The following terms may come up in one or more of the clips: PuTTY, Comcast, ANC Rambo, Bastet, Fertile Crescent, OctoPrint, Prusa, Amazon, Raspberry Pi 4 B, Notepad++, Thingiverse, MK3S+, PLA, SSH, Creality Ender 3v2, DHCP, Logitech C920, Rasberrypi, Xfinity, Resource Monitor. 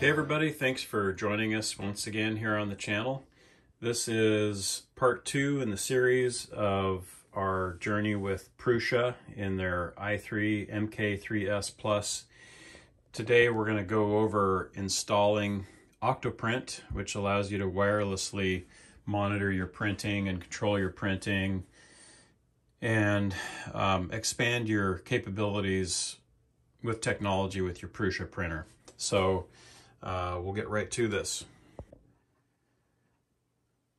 Hey everybody, thanks for joining us once again here on the channel. This is part two in the series of our journey with Prusa in their i3 MK3S Plus. Today we're going to go over installing OctoPrint, which allows you to wirelessly monitor your printing and control your printing and expand your capabilities with technology with your Prusa printer. So we'll get right to this.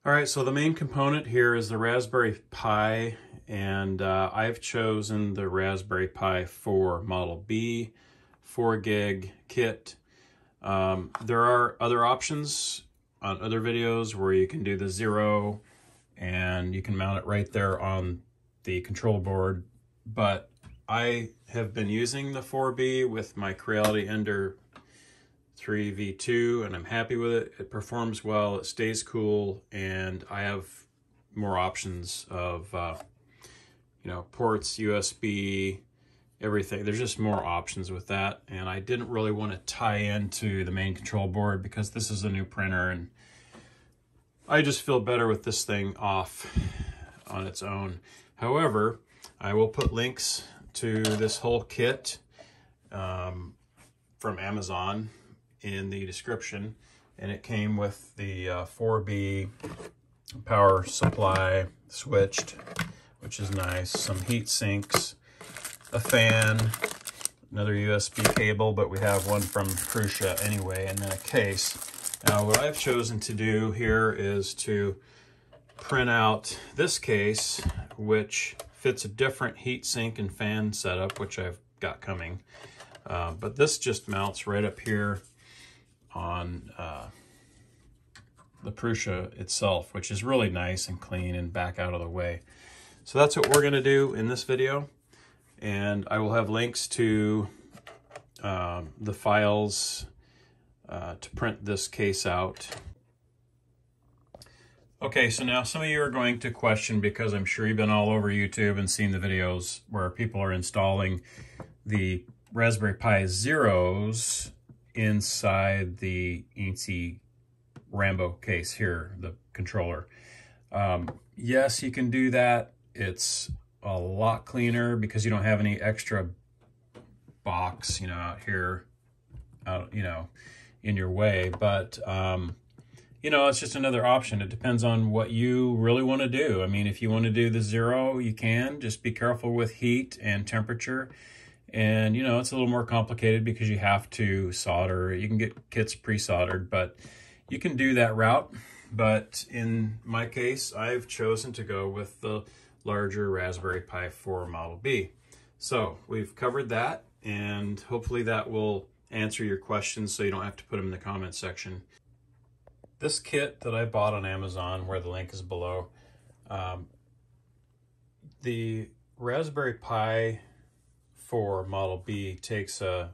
All right, so the main component here is the Raspberry Pi, and I've chosen the Raspberry Pi 4 Model B 4 gig kit. There are other options on other videos where you can do the 0 and you can mount it right there on the control board, but I have been using the 4B with my Creality Ender 3v2, and I'm happy with it. It performs well, it stays cool, and I have more options of ports, USB, everything. There's just more options with that, and I didn't really want to tie into the main control board because this is a new printer and I just feel better with this thing off on its own. However, I will put links to this whole kit from Amazon in the description, and it came with the 4B power supply switched, which is nice, some heat sinks, a fan, another USB cable, but we have one from Prusa anyway, and then a case. Now what I've chosen to do here is to print out this case, which fits a different heat sink and fan setup, which I've got coming, but this just mounts right up here on the Prusa itself, which is really nice and clean and back out of the way. So that's what we're going to do in this video, and I will have links to the files to print this case out. Okay, so now some of you are going to question, because I'm sure you've been all over YouTube and seen the videos where people are installing the Raspberry Pi Zeros inside the ANC Rambo case here, the controller. Yes, you can do that. It's a lot cleaner because you don't have any extra box, out here, in your way. But, it's just another option. It depends on what you really want to do. I mean, if you want to do the 0, you can. Just be careful with heat and temperature. And, it's a little more complicated because you have to solder. You can get kits pre-soldered, but you can do that route. But in my case, I've chosen to go with the larger Raspberry Pi 4 Model B. So we've covered that, and hopefully that will answer your questions so you don't have to put them in the comment section. This kit that I bought on Amazon, where the link is below, the Raspberry Pi 4 Model B takes a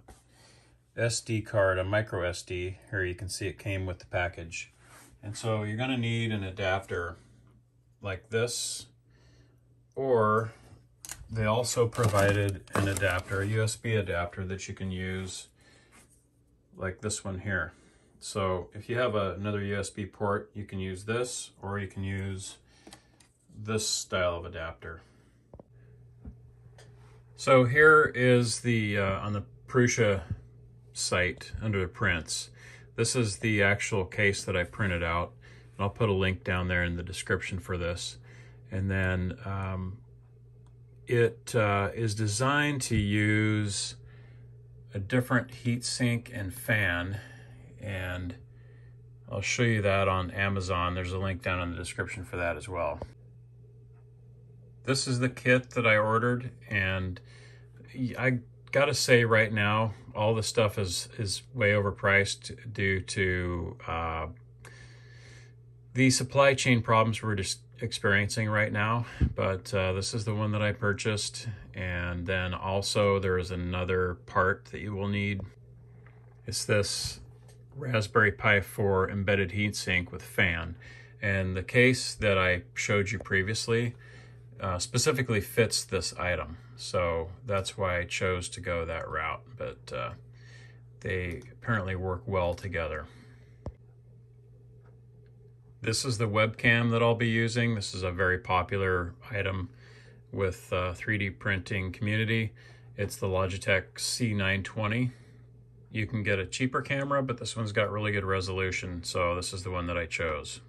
SD card, a micro SD. Here you can see it came with the package. And so you're going to need an adapter like this, or they also provided an adapter, a USB adapter that you can use like this one here. So if you have another USB port, you can use this, or you can use this style of adapter. So here is the, on the Prusa site under the prints, this is the actual case that I printed out, and I'll put a link down there in the description for this. And then it is designed to use a different heatsink and fan, and I'll show you that on Amazon. There's a link down in the description for that as well. This is the kit that I ordered, and I gotta say right now, all the stuff is way overpriced due to the supply chain problems we're just experiencing right now. But this is the one that I purchased, and then also there is another part that you will need. It's this Raspberry Pi 4 embedded heatsink with fan, and the case that I showed you previously specifically fits this item, so that's why I chose to go that route. But They apparently work well together. This is the webcam that I'll be using. This is a very popular item with 3D printing community. It's the Logitech C920. You can get a cheaper camera, but this one's got really good resolution, so this is the one that I chose.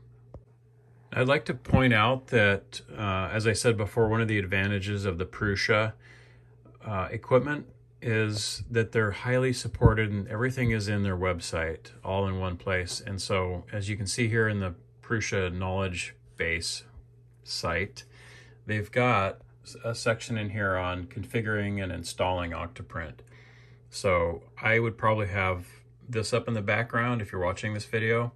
I'd like to point out that, as I said before, one of the advantages of the Prusa equipment is that they're highly supported and everything is in their website, all in one place. And so, as you can see here in the Prusa knowledge base site, they've got a section in here on configuring and installing OctoPrint. So I would probably have this up in the background if you're watching this video,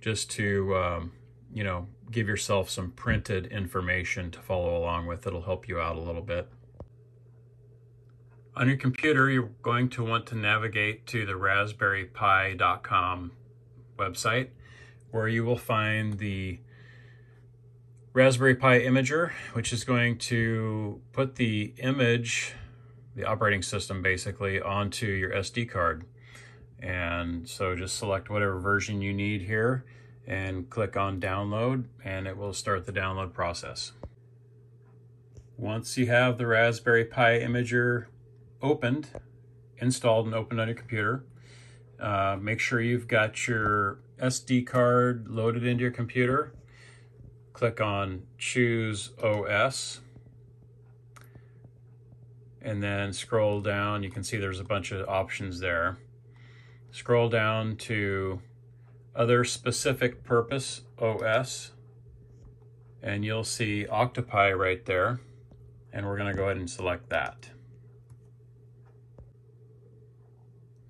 just to you know, give yourself some printed information to follow along with. It'll help you out a little bit. On your computer, you're going to want to navigate to the raspberrypi.com website, where you will find the Raspberry Pi imager, which is going to put the image, the operating system basically, onto your SD card. And so just select whatever version you need here and click on download, and it will start the download process. Once you have the Raspberry Pi imager opened, installed and opened on your computer, make sure you've got your SD card loaded into your computer. Click on Choose OS, and then scroll down. You can see there's a bunch of options there. Scroll down to Other Specific Purpose OS, and you'll see OctoPrint right there, and we're going to go ahead and select that.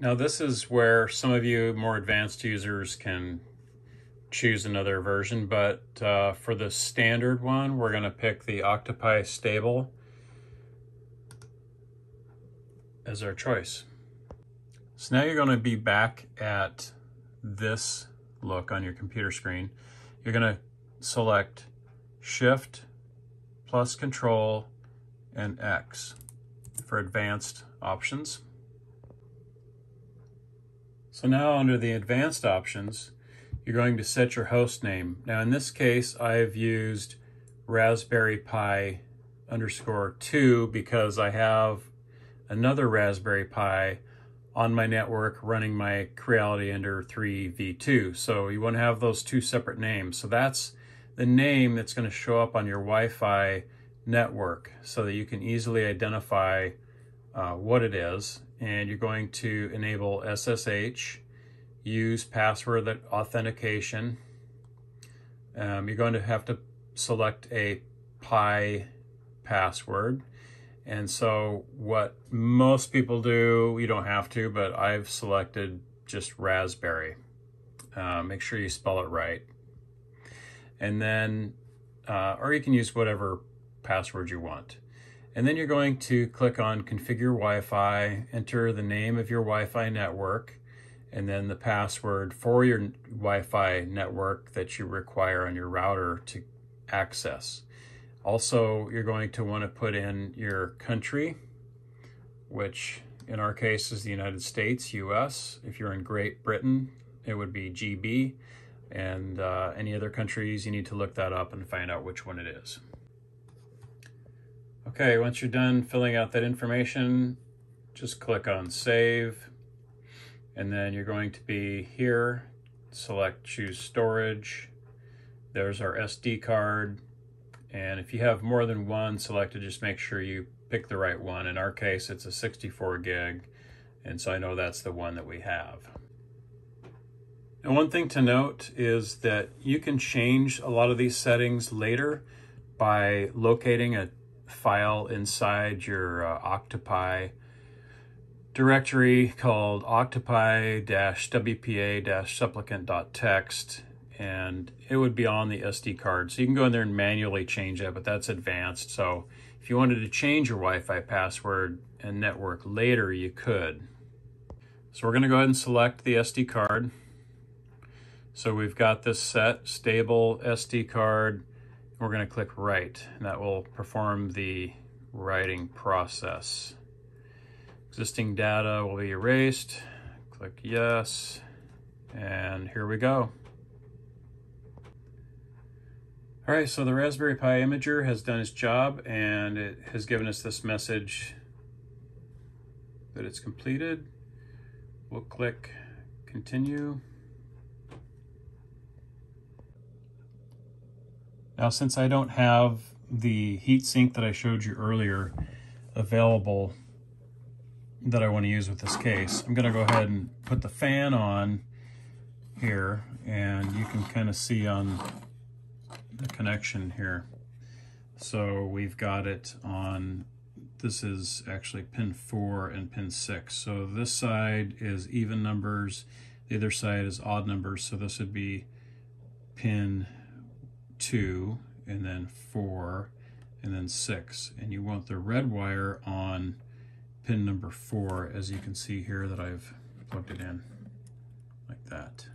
Now, this is where some of you more advanced users can choose another version, but for the standard one, we're going to pick the OctoPrint Stable as our choice. So now you're going to be back at this look on your computer screen. You're going to select Shift plus Control and X for advanced options. So now under the advanced options, you're going to set your host name. Now in this case, I've used Raspberry Pi _2 because I have another Raspberry Pi on my network running my Creality Ender 3v2. So you want to have those two separate names. So that's the name that's going to show up on your Wi-Fi network so that you can easily identify what it is. And you're going to enable SSH, use password authentication. You're going to have to select a Pi password. And so what most people do, you don't have to, but I've selected just Raspberry. Make sure you spell it right. And then, or you can use whatever password you want. And then you're going to click on Configure Wi-Fi, enter the name of your Wi-Fi network, and then the password for your Wi-Fi network that you require on your router to access. Also, you're going to want to put in your country, which in our case is the United States, US. If you're in Great Britain, it would be GB. And any other countries, you need to look that up and find out which one it is. Okay, once you're done filling out that information, just click on Save. And then you're going to be here, select Choose Storage. There's our SD card. And if you have more than one selected, just make sure you pick the right one. In our case, it's a 64 gig. And so I know that's the one that we have. And one thing to note is that you can change a lot of these settings later by locating a file inside your OctoPrint directory called octoprint-wpa-supplicant.txt. And it would be on the SD card. So you can go in there and manually change that, but that's advanced. So if you wanted to change your Wi-Fi password and network later, you could. So we're gonna go ahead and select the SD card. So we've got this set, stable SD card. We're gonna click write, and that will perform the writing process. Existing data will be erased. Click yes, and here we go. All right, so the Raspberry Pi imager has done its job and it has given us this message that it's completed. We'll click continue. Now, since I don't have the heatsink that I showed you earlier available that I want to use with this case, I'm gonna go ahead and put the fan on here, and you can kind of see on the connection here. So we've got it on, this is actually pin 4 and pin 6. So this side is even numbers, the other side is odd numbers. So this would be pin 2 and then 4 and then 6. And you want the red wire on pin number 4, as you can see here that I've plugged it in like that.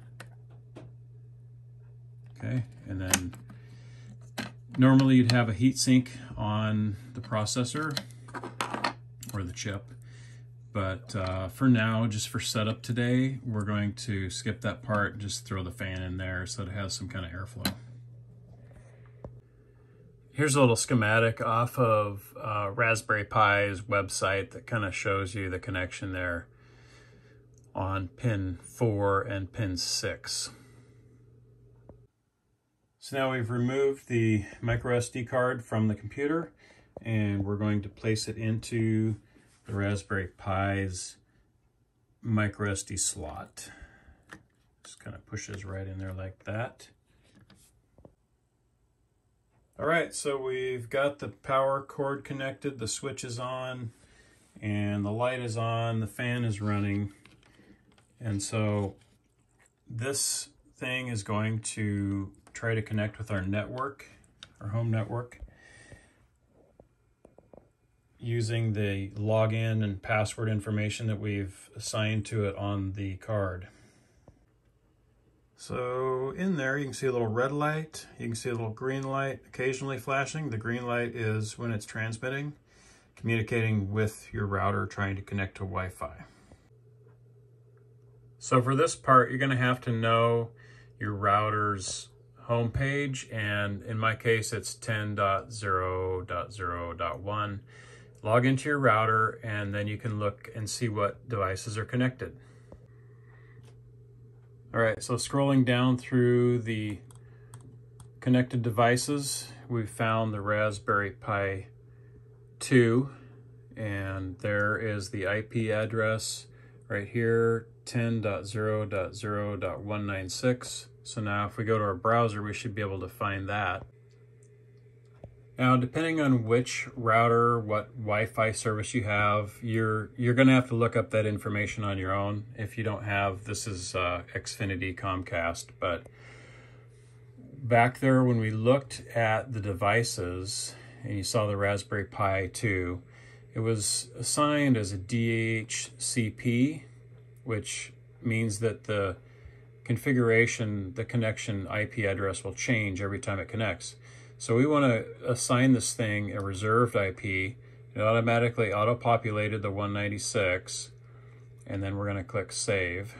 Okay, and then normally you'd have a heatsink on the processor or the chip, but for now, just for setup today, we're going to skip that part and just throw the fan in there so that it has some kind of airflow. Here's a little schematic off of Raspberry Pi's website that kind of shows you the connection there on pin 4 and pin 6. So now we've removed the micro SD card from the computer, and we're going to place it into the Raspberry Pi's micro SD slot. Just kind of pushes right in there like that. All right, so we've got the power cord connected, the switch is on, and the light is on, the fan is running. And so this thing is going to try to connect with our network, our home network, using the login and password information that we've assigned to it on the card. So in there, you can see a little red light, you can see a little green light occasionally flashing. The green light is when it's transmitting, communicating with your router, trying to connect to Wi-Fi. So for this part, you're gonna have to know your router's homepage, and in my case, it's 10.0.0.1. Log into your router, and then you can look and see what devices are connected. All right, so scrolling down through the connected devices, we've found the Raspberry Pi 2, and there is the IP address right here, 10.0.0.196. So now if we go to our browser, we should be able to find that. Now, depending on which router, what Wi-Fi service you have, you're going to have to look up that information on your own. If you don't have, this is Xfinity Comcast, but back there when we looked at the devices and you saw the Raspberry Pi 2, it was assigned as a DHCP, which means that the configuration, the connection IP address will change every time it connects. So we want to assign this thing a reserved IP. It automatically auto-populated the 196, and then we're going to click save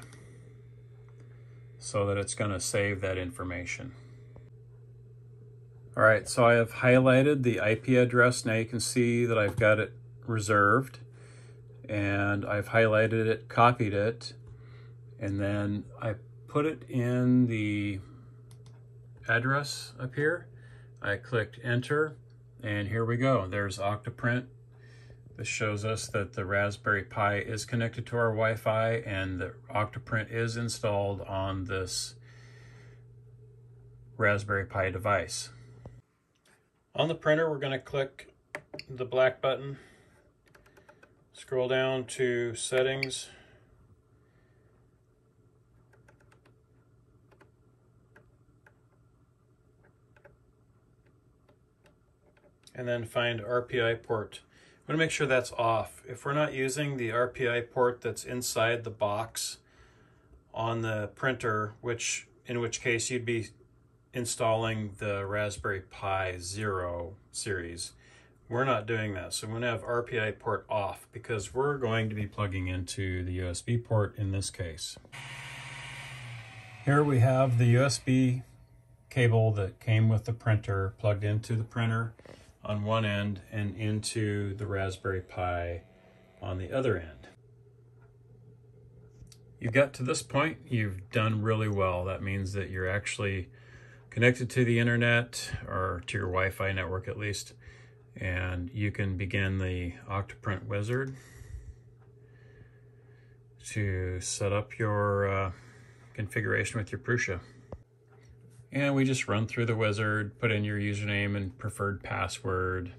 so that it's going to save that information. All right, so I have highlighted the IP address. Now you can see that I've got it reserved, and I've highlighted it, copied it, and then I put it in the address up here. I clicked enter, and here we go. There's OctoPrint. This shows us that the Raspberry Pi is connected to our Wi-Fi, and the OctoPrint is installed on this Raspberry Pi device. On the printer, we're going to click the black button, scroll down to settings, and then find RPI port. I'm going to make sure that's off. If we're not using the RPI port that's inside the box on the printer, which in which case you'd be installing the Raspberry Pi 0 series, We're not doing that. So I'm going to have RPI port off because we're going to be plugging into the USB port in this case. Here we have the USB cable that came with the printer plugged into the printer on one end and into the Raspberry Pi on the other end. You got to this point, you've done really well. That means that you're actually connected to the internet, or to your Wi-Fi network at least, and you can begin the OctoPrint wizard to set up your configuration with your Prusa. And we just run through the wizard, put in your username and preferred password.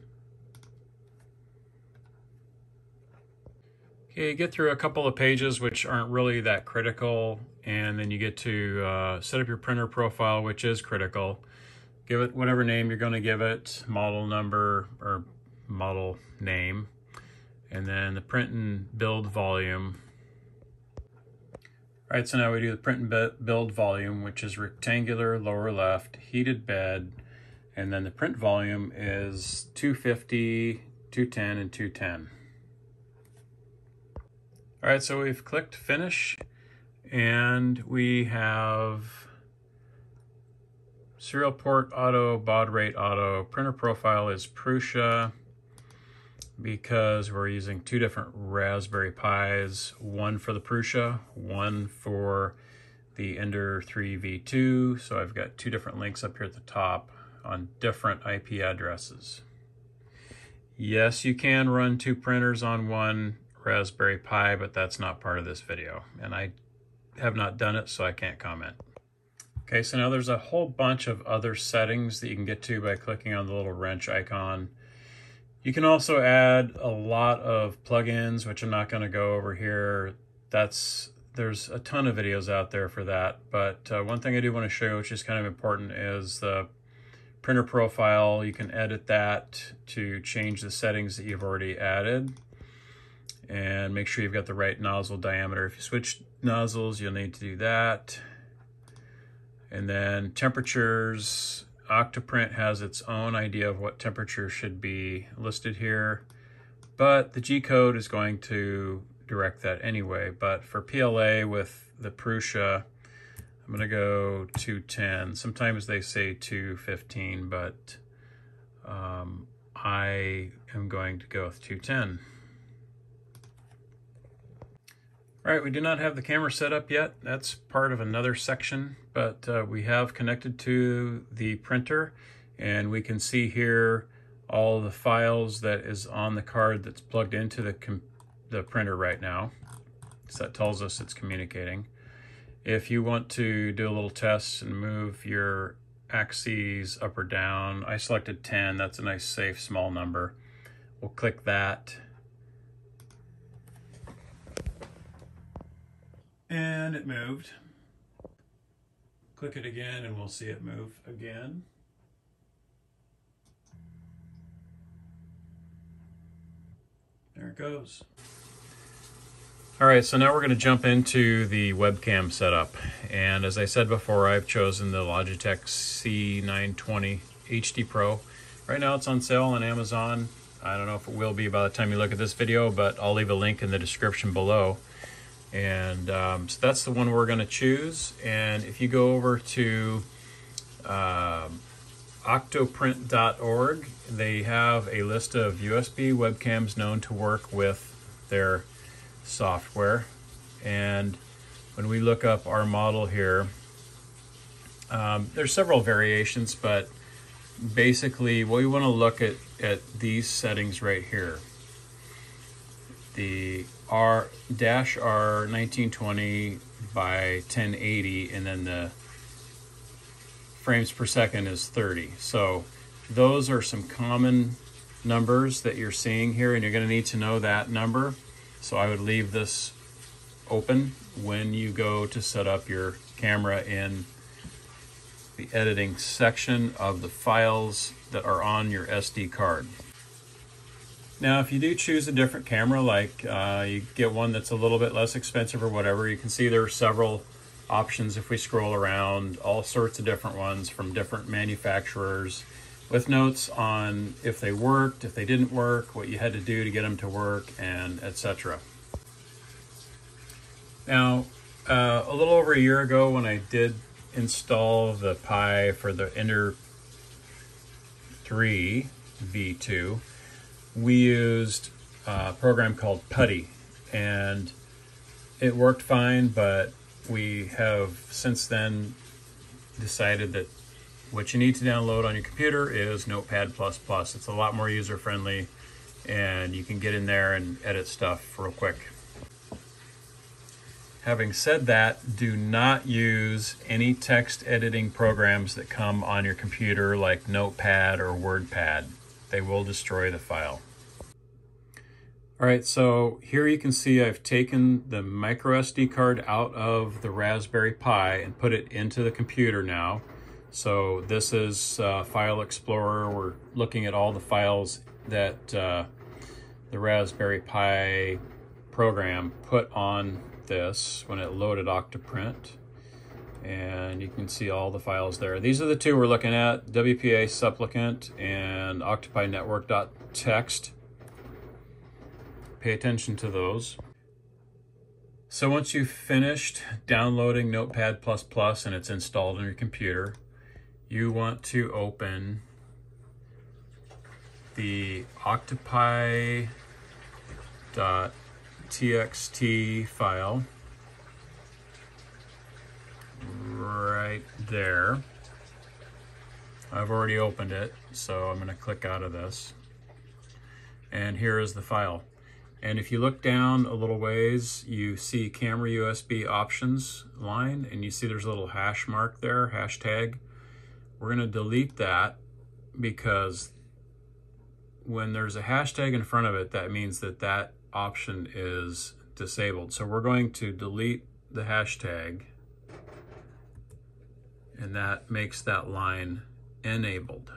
Okay, you get through a couple of pages which aren't really that critical, and then you get to set up your printer profile, which is critical. Give it whatever name you're going to give it, model number or model name, and then the print and build volume. All right, so now we do the print and build volume, which is rectangular, lower left, heated bed, and then the print volume is 250, 210, and 210. All right, so we've clicked finish, and we have serial port auto, baud rate auto, printer profile is Prusa because we're using two different Raspberry Pis, one for the Prusa, one for the Ender 3v2. So I've got two different links up here at the top on different IP addresses. Yes, you can run two printers on one Raspberry Pi, but that's not part of this video, and I have not done it, so I can't comment. Okay, so now there's a whole bunch of other settings that you can get to by clicking on the little wrench icon. You can also add a lot of plugins, which I'm not going to go over here. There's a ton of videos out there for that, but one thing I do want to show you, which is kind of important, is the printer profile. You can edit that to change the settings that you've already added. And make sure you've got the right nozzle diameter. If you switch nozzles, you'll need to do that. And then temperatures. OctoPrint has its own idea of what temperature should be listed here, but the G-code is going to direct that anyway. But for PLA with the Prusa, I'm going to go 210. Sometimes they say 215, but I am going to go with 210. All right, we do not have the camera set up yet. That's part of another section, but we have connected to the printer, and we can see here all the files that is on the card that's plugged into the printer right now. So that tells us it's communicating. If you want to do a little test and move your axes up or down, I selected 10. That's a nice, safe, small number. We'll click that. And it moved. Click it again and we'll see it move again. There it goes. All right, so now we're going to jump into the webcam setup. And as I said before, I've chosen the Logitech C920 HD Pro. Right now it's on sale on Amazon. I don't know if it will be by the time you look at this video, but I'll leave a link in the description below. And so that's the one we're going to choose. And if you go over to octoprint.org, they have a list of USB webcams known to work with their software. And when we look up our model here, there's several variations, but basically we want to look at these settings right here. The R-R 1920 by 1080, and then the frames per second is 30. So those are some common numbers that you're seeing here, and you're going to need to know that number. So I would leave this open when you go to set up your camera in the editing section of the files that are on your SD card. Now, if you do choose a different camera, like you get one that's a little bit less expensive or whatever, you can see there are several options if we scroll around, all sorts of different ones from different manufacturers. with notes on if they worked, if they didn't work, what you had to do to get them to work, and etc. Now, a little over a year ago when I did install the Pi for the Ender 3v2, we used a program called PuTTY, and it worked fine, but we have since then decided that what you need to download on your computer is Notepad++. It's a lot more user-friendly, and you can get in there and edit stuff real quick. Having said that, do not use any text editing programs that come on your computer like Notepad or WordPad. They will destroy the file. All right, so here you can see I've taken the micro SD card out of the Raspberry Pi and put it into the computer now. So this is File Explorer. We're looking at all the files that the Raspberry Pi program put on this when it loaded OctoPrint, and you can see all the files there. These are the two we're looking at: WPA supplicant and octopinetwork.txt. Pay attention to those. So once you've finished downloading Notepad++ and it's installed on your computer, you want to open the octopi.txt file right there. I've already opened it, so I'm going to click out of this. And here is the file. And if you look down a little ways, you see camera USB options line, and you see there's a little hash mark there, hashtag. We're going to delete that, because when there's a hashtag in front of it, that means that that option is disabled. So we're going to delete the hashtag, and that makes that line enabled.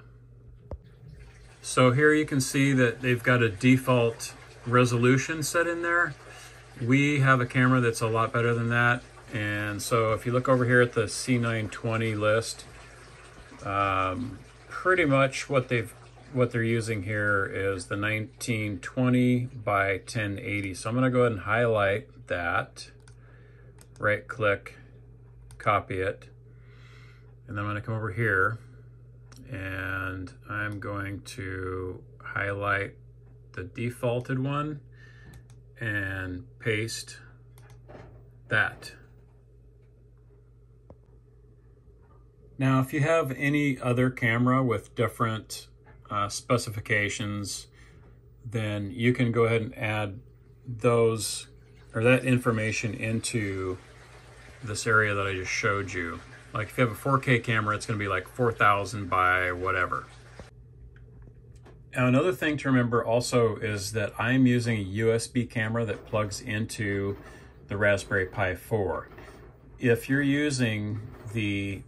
So here you can see that they've got a default resolution set in there. We have a camera that's a lot better than that. And so if you look over here at the C920 list, pretty much what they're using here is the 1920 by 1080. So I'm going to go ahead and highlight that, right click, copy it, and then I'm going to come over here and I'm going to highlight the defaulted one and paste that. Now, if you have any other camera with different specifications, then you can go ahead and add those or that information into this area that I just showed you. Like if you have a 4K camera, it's going to be like 4,000 by whatever. Now, another thing to remember also is that I'm using a USB camera that plugs into the Raspberry Pi 4. If you're using the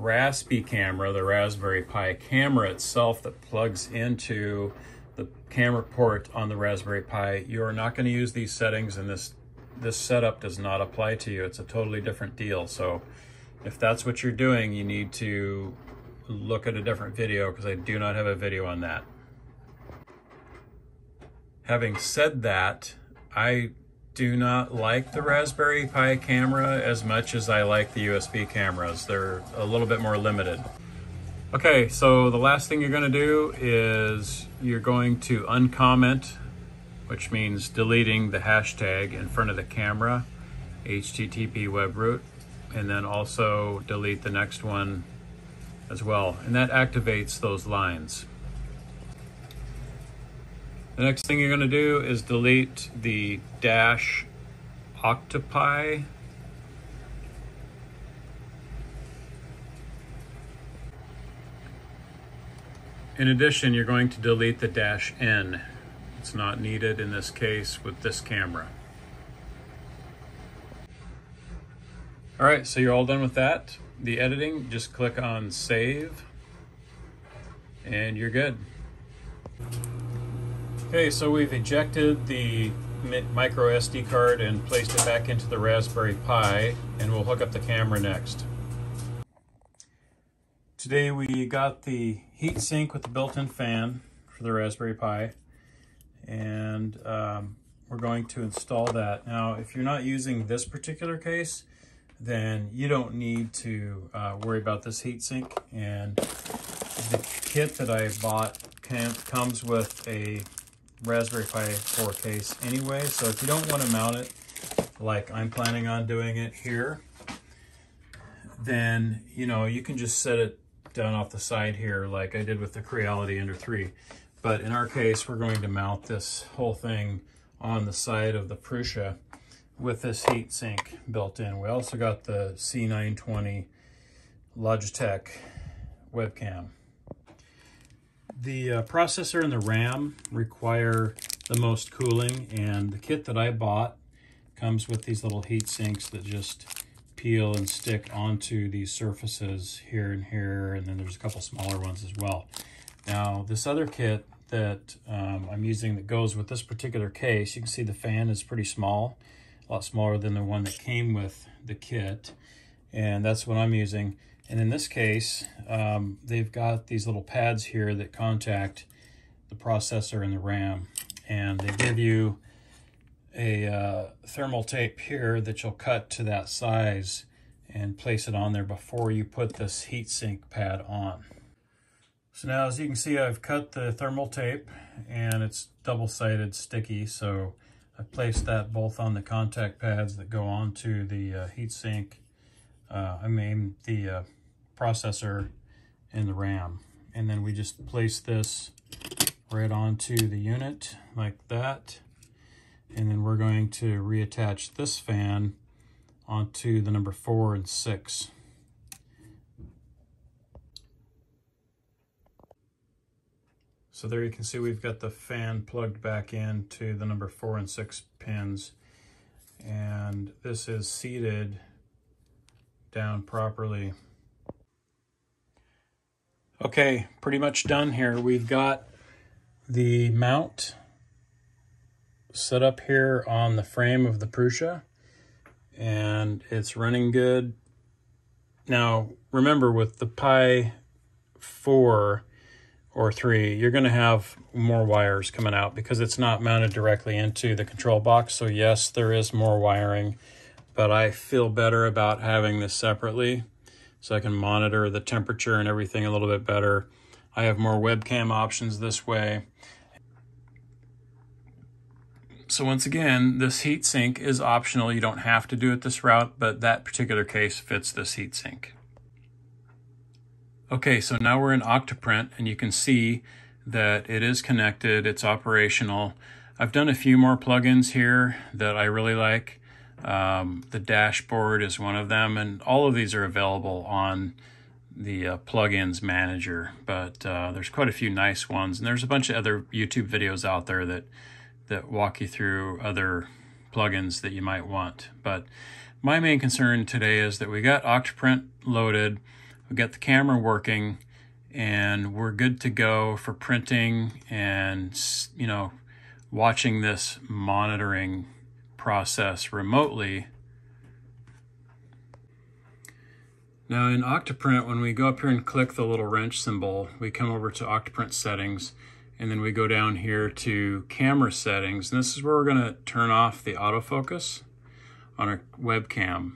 Raspi camera, the Raspberry Pi camera itself that plugs into the camera port on the Raspberry Pi, you are not going to use these settings, and this setup does not apply to you. It's a totally different deal. So if that's what you're doing, you need to look at a different video, because I do not have a video on that. Having said that, I do not like the Raspberry Pi camera as much as I like the USB cameras. They're a little bit more limited. Okay, so the last thing you're going to do is you're going to uncomment, which means deleting the hashtag in front of the camera, HTTP web root, and then also delete the next one as well. And that activates those lines. The next thing you're going to do is delete the dash octopi. In addition, you're going to delete the dash N. It's not needed in this case with this camera. All right, so you're all done with that. The editing, just click on save, and you're good. Okay, so we've ejected the micro SD card and placed it back into the Raspberry Pi, and we'll hook up the camera next. Today we got the heat sink with the built-in fan for the Raspberry Pi, and we're going to install that. Now, if you're not using this particular case, then you don't need to worry about this heat sink. And the kit that I bought comes with a Raspberry Pi 4 case anyway, so if you don't want to mount it like I'm planning on doing it here, then you can just set it down off the side here like I did with the Creality Ender 3. But in our case, we're going to mount this whole thing on the side of the Prusa with this heat sink built in. We also got the C920 Logitech webcam. The processor and the RAM require the most cooling, and the kit that I bought comes with these little heat sinks that just peel and stick onto these surfaces here and here, and then there's a couple smaller ones as well. Now, this other kit that I'm using that goes with this particular case, you can see the fan is pretty small, a lot smaller than the one that came with the kit, and that's what I'm using. And in this case, they've got these little pads here that contact the processor and the RAM, and they give you a thermal tape here that you'll cut to that size and place it on there before you put this heatsink pad on. So now, as you can see, I've cut the thermal tape, and it's double-sided sticky, so I placed that both on the contact pads that go onto the heatsink, I mean the processor and the RAM. And then we just place this right onto the unit like that. And then we're going to reattach this fan onto the number 4 and 6. So there you can see we've got the fan plugged back into the number 4 and 6 pins. And this is seated down properly. Okay, pretty much done here. We've got the mount set up here on the frame of the Prusa, and it's running good. Now, remember, with the Pi 4 or 3, you're going to have more wires coming out because it's not mounted directly into the control box. So yes, there is more wiring, but I feel better about having this separately so I can monitor the temperature and everything a little bit better. I have more webcam options this way. So once again, this heatsink is optional. You don't have to do it this route, but that particular case fits this heatsink. Okay, so now we're in OctoPrint, and you can see that it is connected, it's operational. I've done a few more plugins here that I really like. The dashboard is one of them, and all of these are available on the plugins manager, but there's quite a few nice ones, and there's a bunch of other YouTube videos out there that walk you through other plugins that you might want. But my main concern today is that we got OctoPrint loaded, we got the camera working, and we're good to go for printing and, you know, watching this monitoring process remotely. Now in OctoPrint, when we go up here and click the little wrench symbol, we come over to OctoPrint settings, and then we go down here to camera settings. And this is where we're going to turn off the autofocus on our webcam.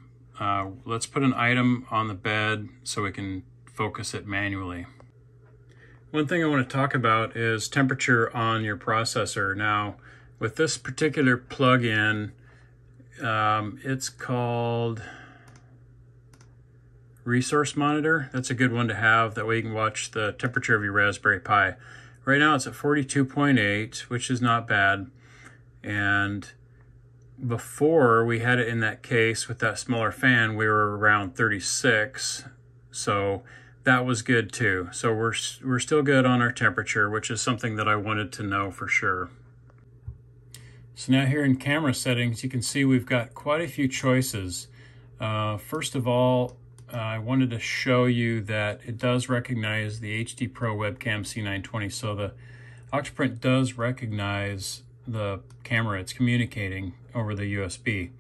Let's put an item on the bed so we can focus it manually. One thing I want to talk about is temperature on your processor. Now, with this particular plugin, it's called Resource Monitor. That's a good one to have. That way you can watch the temperature of your Raspberry Pi. Right now it's at 42.8, which is not bad. And before we had it in that case with that smaller fan, we were around 36. So that was good too. So we're still good on our temperature, which is something that I wanted to know for sure. So now here in camera settings, you can see we've got quite a few choices. First of all, I wanted to show you that it does recognize the HD Pro Webcam C920. So the OctoPrint does recognize the camera. It's communicating over the USB.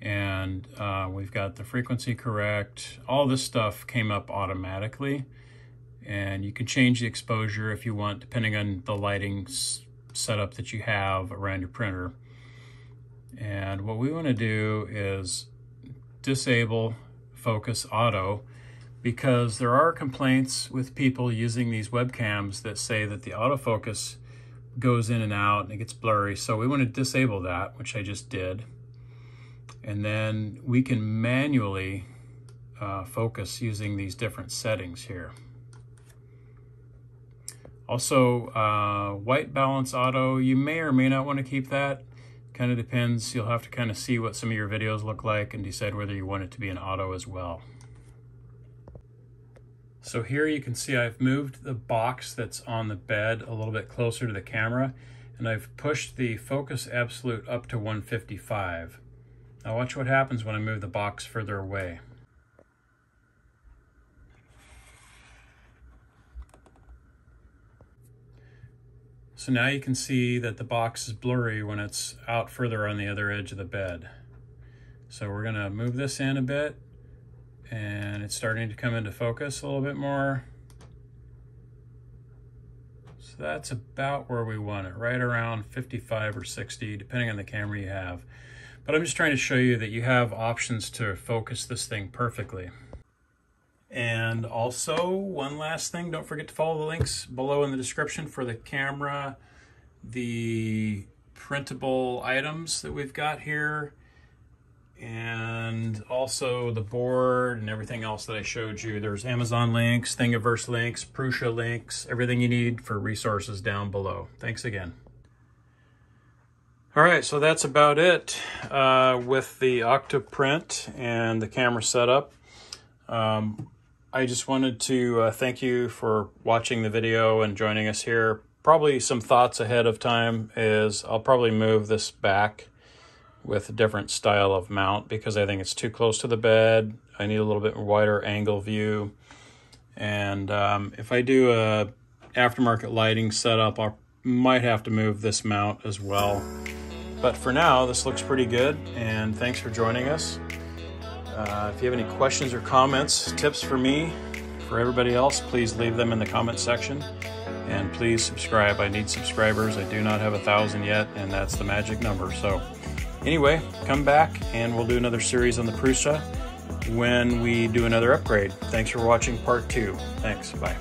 And we've got the frequency correct. All this stuff came up automatically. and you can change the exposure if you want, depending on the lighting setup that you have around your printer. And what we want to do is disable focus auto, because there are complaints with people using these webcams that say that the autofocus goes in and out and it gets blurry. So we want to disable that, which I just did. And then we can manually focus using these different settings here. Also, white balance auto, you may or may not want to keep that. Kind of depends. You'll have to kind of see what some of your videos look like and decide whether you want it to be an auto as well. So here you can see I've moved the box that's on the bed a little bit closer to the camera, and I've pushed the focus absolute up to 155. Now watch what happens when I move the box further away. So now you can see that the box is blurry when it's out further on the other edge of the bed. So we're gonna move this in a bit, and it's starting to come into focus a little bit more. So that's about where we want it, right around 55 or 60, depending on the camera you have. But I'm just trying to show you that you have options to focus this thing perfectly. And also, one last thing, don't forget to follow the links below in the description for the camera, the printable items that we've got here, and also the board and everything else that I showed you. There's Amazon links, Thingiverse links, Prusa links, everything you need for resources down below. Thanks again. All right, so that's about it with the OctoPrint and the camera setup. I just wanted to thank you for watching the video and joining us here. Probably some thoughts ahead of time is I'll probably move this back with a different style of mount, because I think it's too close to the bed. I need a little bit wider angle view. And if I do a aftermarket lighting setup, I'll might have to move this mount as well. But for now, this looks pretty good, and thanks for joining us. If you have any questions or comments, tips for me, for everybody else, please leave them in the comment section, and please subscribe. I need subscribers. I do not have 1,000 yet, and that's the magic number. So anyway, come back and we'll do another series on the Prusa when we do another upgrade. Thanks for watching part 2. Thanks, bye.